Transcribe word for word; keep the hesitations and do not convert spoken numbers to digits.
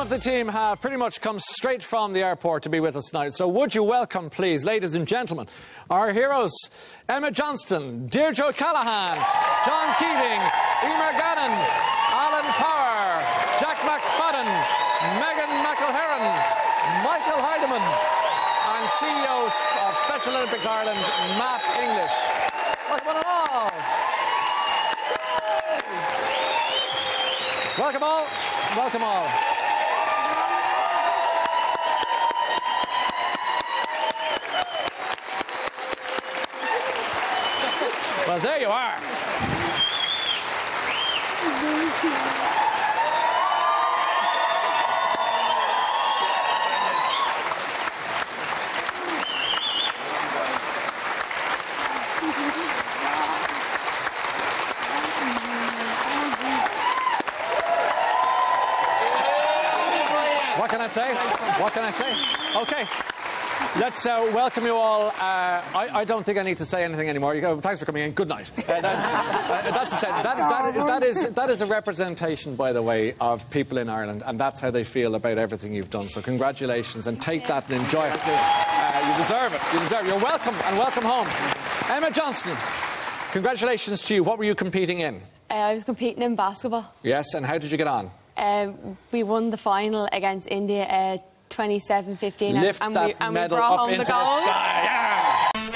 Of the team have pretty much come straight from the airport to be with us tonight, so would you welcome, please, ladies and gentlemen, our heroes, Emma Johnston, dear Joe Callaghan, John Keating, Emer Gannon, Alan Power, Jack McFadden, Megan McIlheran, Michael Heidemann, and C E O of Special Olympics Ireland, Matt English. Welcome all. Welcome all. Welcome all. Well, there you are. What can I say? What can I say? Okay. Let's uh, welcome you all. Uh, I, I don't think I need to say anything anymore. You go, thanks for coming in. Good night. Uh, that, uh, that's that, that, that, is, that is a representation, by the way, of people in Ireland, and that's how they feel about everything you've done. So congratulations, and take that and enjoy it. Uh, you deserve it. You deserve it. You're welcome, and welcome home. Emma Johnston, congratulations to you. What were you competing in? Uh, I was competing in basketball. Yes, and how did you get on? Um, we won the final against India. Uh, twenty-seven fifteen, and, and we, and we brought home the gold. Lift that medal up into the sky, yeah!